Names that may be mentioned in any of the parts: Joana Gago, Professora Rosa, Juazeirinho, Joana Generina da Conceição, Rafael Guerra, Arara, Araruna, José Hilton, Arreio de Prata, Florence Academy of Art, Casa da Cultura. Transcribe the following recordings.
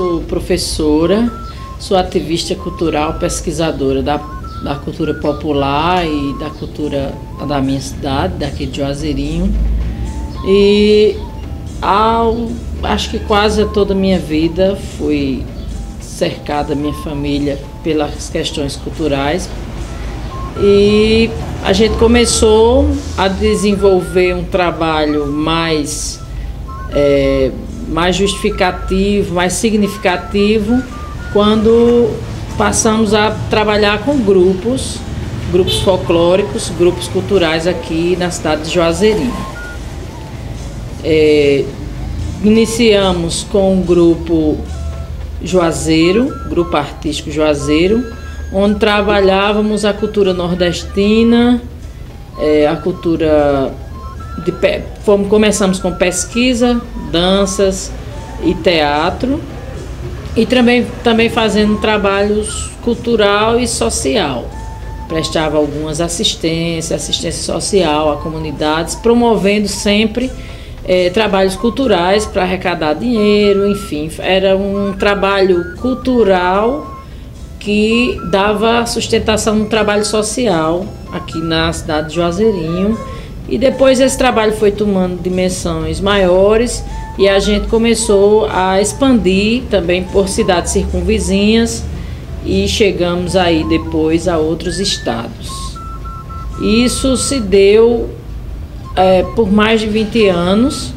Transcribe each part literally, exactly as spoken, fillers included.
sou professora, sou ativista cultural, pesquisadora da, da cultura popular e da cultura da minha cidade, daqui de Juazeirinho. E ao, acho que quase toda a minha vida fui cercada, minha família, pelas questões culturais. E a gente começou a desenvolver um trabalho mais, é, mais justificativo, mais significativo, quando passamos a trabalhar com grupos, grupos folclóricos, grupos culturais aqui na cidade de Juazeirinho. É, iniciamos com o grupo Juazeiro, grupo artístico Juazeiro, onde trabalhávamos a cultura nordestina, é, a cultura de fomos, começamos com pesquisa, danças e teatro, e também, também fazendo trabalhos cultural e social. Prestava algumas assistências, assistência social a comunidades, promovendo sempre é, trabalhos culturais para arrecadar dinheiro, enfim, era um trabalho cultural que dava sustentação no trabalho social aqui na cidade de Juazeirinho. E depois esse trabalho foi tomando dimensões maiores e a gente começou a expandir também por cidades circunvizinhas e chegamos aí depois a outros estados. Isso se deu é, por mais de vinte anos,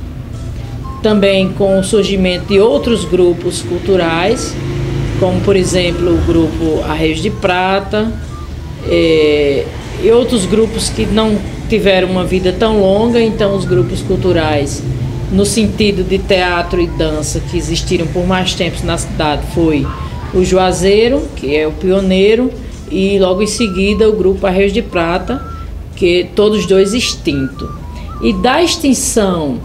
também com o surgimento de outros grupos culturais, como por exemplo o grupo Arreio de Prata é, e outros grupos que não tiveram uma vida tão longa. Então os grupos culturais no sentido de teatro e dança que existiram por mais tempos na cidade foi o Juazeiro, que é o pioneiro, e logo em seguida o grupo Arreio de Prata, que todos dois extintos. E da extinção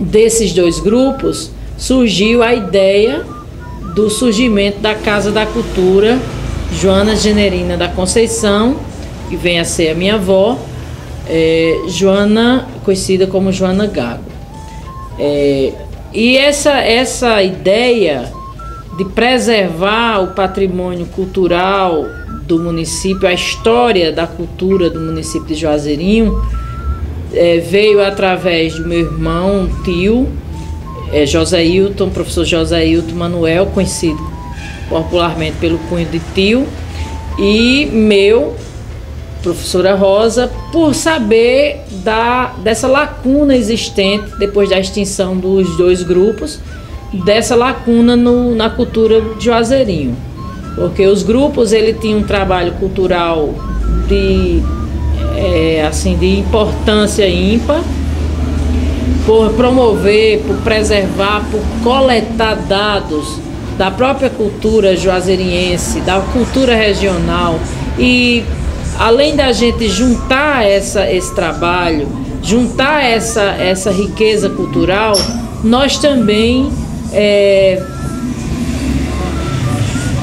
desses dois grupos surgiu a ideia do surgimento da Casa da Cultura Joana Generina da Conceição, que vem a ser a minha avó, é, Joana, conhecida como Joana Gago. É, e essa, essa ideia de preservar o patrimônio cultural do município, a história da cultura do município de Juazeirinho, é, veio através do meu irmão, um tio, É José Hilton, professor José Hilton Manuel, conhecido popularmente pelo cunho de tio, e meu, professora Rosa, por saber da, dessa lacuna existente, depois da extinção dos dois grupos, dessa lacuna no, na cultura de Juazeirinho. Porque os grupos ele tinham um trabalho cultural de, é, assim, de importância ímpar, por promover, por preservar, por coletar dados da própria cultura juazeiriense, da cultura regional. E além da gente juntar essa, esse trabalho, juntar essa, essa riqueza cultural, nós também é,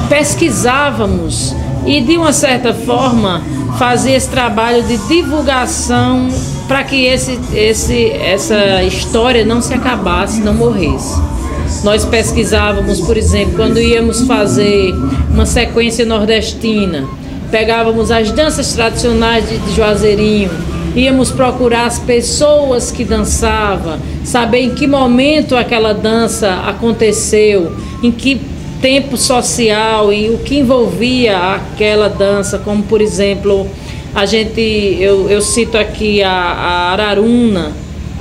pesquisávamos e, de uma certa forma, fazia esse trabalho de divulgação para que esse, esse, essa história não se acabasse, não morresse. Nós pesquisávamos, por exemplo, quando íamos fazer uma sequência nordestina, pegávamos as danças tradicionais de Juazeirinho, íamos procurar as pessoas que dançavam, saber em que momento aquela dança aconteceu, em que tempo social e o que envolvia aquela dança, como por exemplo... A gente, eu, eu cito aqui a, a Araruna,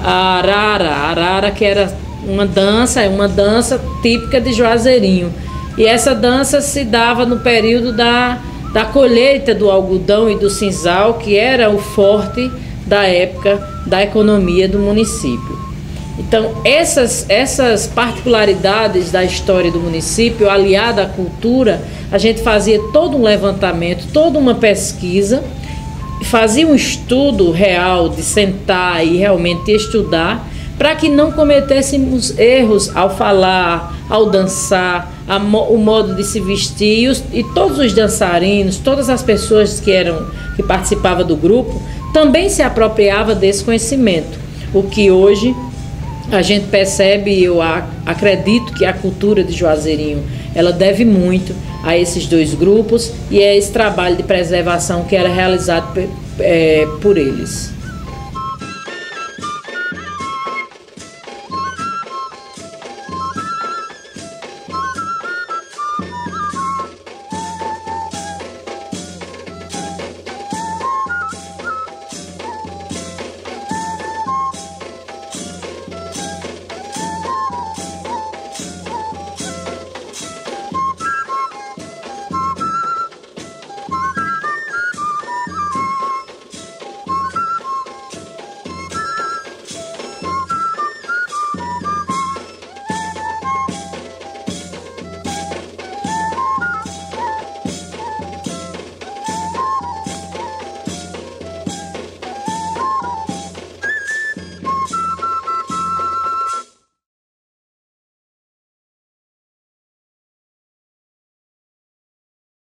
a Arara, a Arara que era uma dança, é uma dança típica de Juazeirinho. E essa dança se dava no período da, da colheita do algodão e do cinzal, que era o forte da época da economia do município. Então, essas, essas particularidades da história do município, aliada à cultura, a gente fazia todo um levantamento, toda uma pesquisa, fazia um estudo real de sentar e realmente estudar para que não cometêssemos erros ao falar, ao dançar, a mo o modo de se vestir, e, os, e todos os dançarinos, todas as pessoas que eram que participavam do grupo também se apropriava desse conhecimento, o que hoje a gente percebe, eu acredito que a cultura de Juazeirinho, ela deve muito a esses dois grupos e é esse trabalho de preservação que era realizado é, por eles.